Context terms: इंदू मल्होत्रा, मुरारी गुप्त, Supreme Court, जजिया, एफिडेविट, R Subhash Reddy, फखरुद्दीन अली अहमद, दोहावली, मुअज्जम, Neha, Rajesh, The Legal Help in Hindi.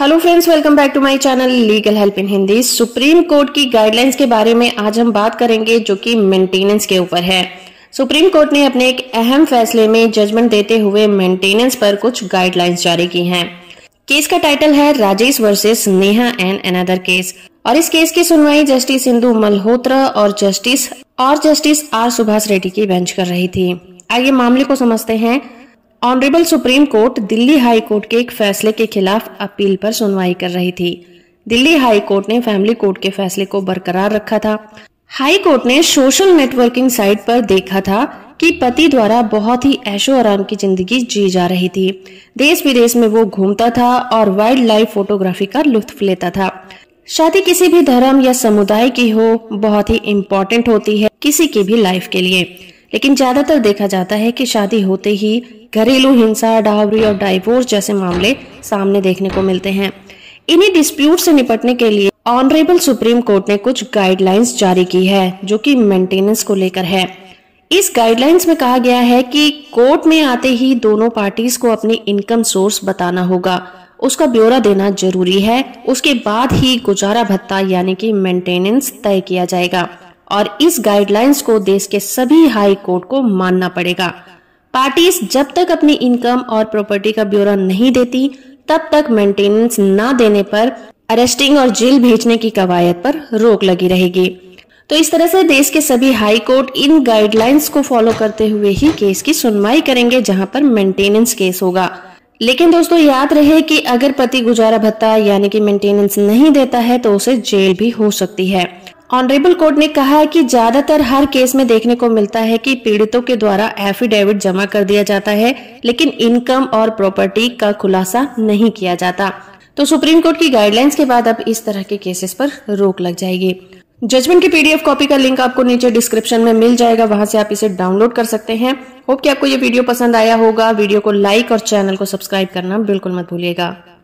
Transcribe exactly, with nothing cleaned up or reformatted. Hello friends, welcome back to my channel legal help in Hindi. Supreme court की guidelines के बारे में आज हम बात करेंगे जो कि मेंटेनेंस के ऊपर है। सुप्रीम कोर्ट ने अपने एक अहम फैसले में जजमेंट देते हुए मेंटेनेंस पर कुछ गाइडलाइंस जारी की हैं। केस का टाइटल है Rajesh versus Neha and another case और इस केस की सुनवाई जस्टिस इंदू मल्होत्रा और जस्टिस और जस्टिस आर सुभाष रेड्डी की बेंच कर रही थी। आइए मामले को समझते हैं। Honourable supreme court Delhi high court के एक फैसले के खिलाफ अपील पर सुनवाई कर रही थी। दिल्ली हाई कोर्ट ने फैमिली कोर्ट के फैसले को बरकरार रखा था। हाई कोर्ट ने सोशल नेटवर्किंग साइट पर देखा था कि पति द्वारा बहुत ही ऐशो आराम की जिंदगी जी जा रही थी। देश विदेश में वो घूमता था और वाइल्ड लाइफ फोटोग्राफी का लुत्फ लेता था। शादी किसी भी धर्म या समुदाय की हो बहुत ही इम्पोर्टेंट होती है किसी की भी लाइफ के लिए, लेकिन ज्यादातर देखा जाता है कि शादी होते ही घरेलू हिंसा, डावरी और डाइवोर्स जैसे मामले सामने देखने को मिलते हैं। इन्हीं डिस्प्यूट से निपटने के लिए ऑनरेबल सुप्रीम कोर्ट ने कुछ गाइडलाइंस जारी की है जो कि मेंटेनेंस को लेकर है। इस गाइडलाइंस में कहा गया है कि कोर्ट में आते ही दोनों पार्टीज को अपनी इनकम सोर्स बताना होगा, उसका ब्यौरा देना जरूरी है। उसके बाद ही गुजारा भत्ता यानी कि मेंटेनेंस तय किया जाएगा और इस गाइडलाइंस को देश के सभी हाई कोर्ट को मानना पड़ेगा। पार्टीज जब तक अपनी इनकम और प्रॉपर्टी का ब्यौरा नहीं देती तब तक मेंटेनेंस ना देने पर अरेस्टिंग और जेल भेजने की कवायद पर रोक लगी रहेगी। तो इस तरह से देश के सभी हाई कोर्ट इन गाइडलाइंस को फॉलो करते हुए ही केस की सुनवाई करेंगे जहां पर मेंटेनेंस केस होगा। लेकिन दोस्तों याद रहे कि अगर पति गुजारा भत्ता यानी कि मेंटेनेंस नहीं देता है तो उसे जेल भी हो सकती है। ऑनरेबल कोर्ट ने कहा है कि ज्यादातर हर केस में देखने को मिलता है कि पीड़ितों के द्वारा एफिडेविट जमा कर दिया जाता है लेकिन इनकम और प्रॉपर्टी का खुलासा नहीं किया जाता। तो सुप्रीम कोर्ट की गाइडलाइंस के बाद अब इस तरह के केसेस पर रोक लग जाएगी। जजमेंट की पीडीएफ कॉपी का लिंक आपको नीचे डिस्क्रिप्शन में मिल जाएगा, वहां से आप इसे डाउनलोड कर सकते हैं। होप कि आपको ये वीडियो पसंद आया होगा। वीडियो को लाइक और चैनल को सब्सक्राइब करना बिल्कुल मत भूलिएगा।